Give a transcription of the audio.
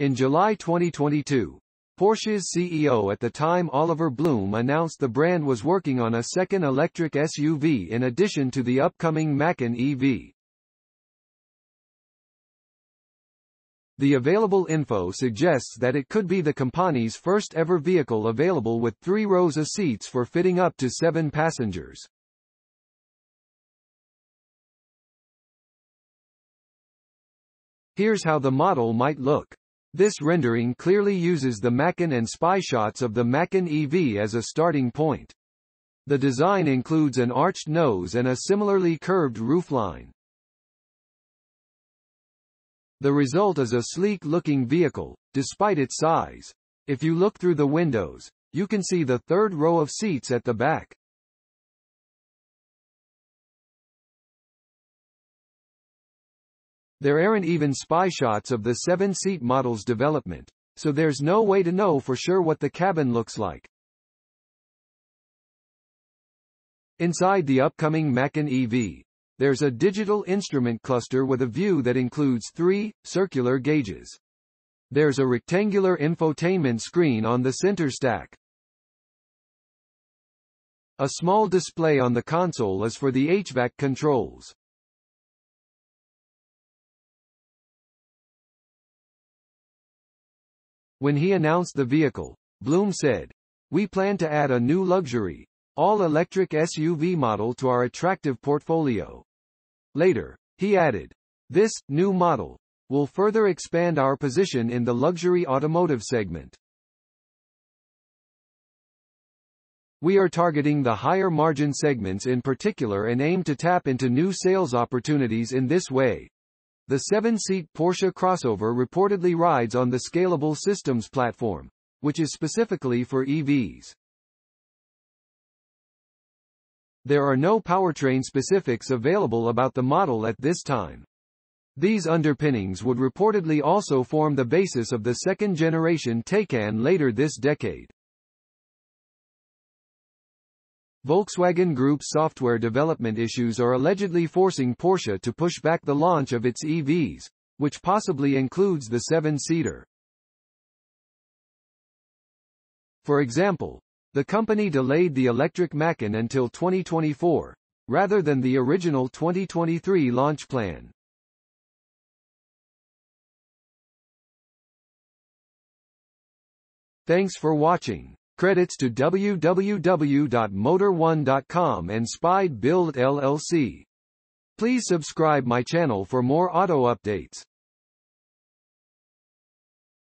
In July 2022, Porsche's CEO at the time Oliver Blume announced the brand was working on a second electric SUV in addition to the upcoming Macan EV. The available info suggests that it could be the company's first ever vehicle available with 3 rows of seats for fitting up to 7 passengers. Here's how the model might look. This rendering clearly uses the Macan and spy shots of the Macan EV as a starting point. The design includes an arched nose and a similarly curved roofline. The result is a sleek-looking vehicle, despite its size. If you look through the windows, you can see the 3rd row of seats at the back. There aren't even spy shots of the 7-seat model's development, so there's no way to know for sure what the cabin looks like. Inside the upcoming Macan EV, there's a digital instrument cluster with a view that includes 3 circular gauges. There's a rectangular infotainment screen on the center stack. A small display on the console is for the HVAC controls. When he announced the vehicle, Blume said, "We plan to add a new luxury, all-electric SUV model to our attractive portfolio." Later, he added, "This new model will further expand our position in the luxury automotive segment. We are targeting the higher margin segments in particular and aim to tap into new sales opportunities in this way." The 7-seat Porsche crossover reportedly rides on the Scalable Systems platform, which is specifically for EVs. There are no powertrain specifics available about the model at this time. These underpinnings would reportedly also form the basis of the second-generation Taycan later this decade. Volkswagen Group software development issues are allegedly forcing Porsche to push back the launch of its EVs, which possibly includes the 7-seater. For example, the company delayed the electric Macan until 2024, rather than the original 2023 launch plan. Thanks for watching. Credits to www.motor1.com and Spide Build LLC. Please subscribe my channel for more auto updates.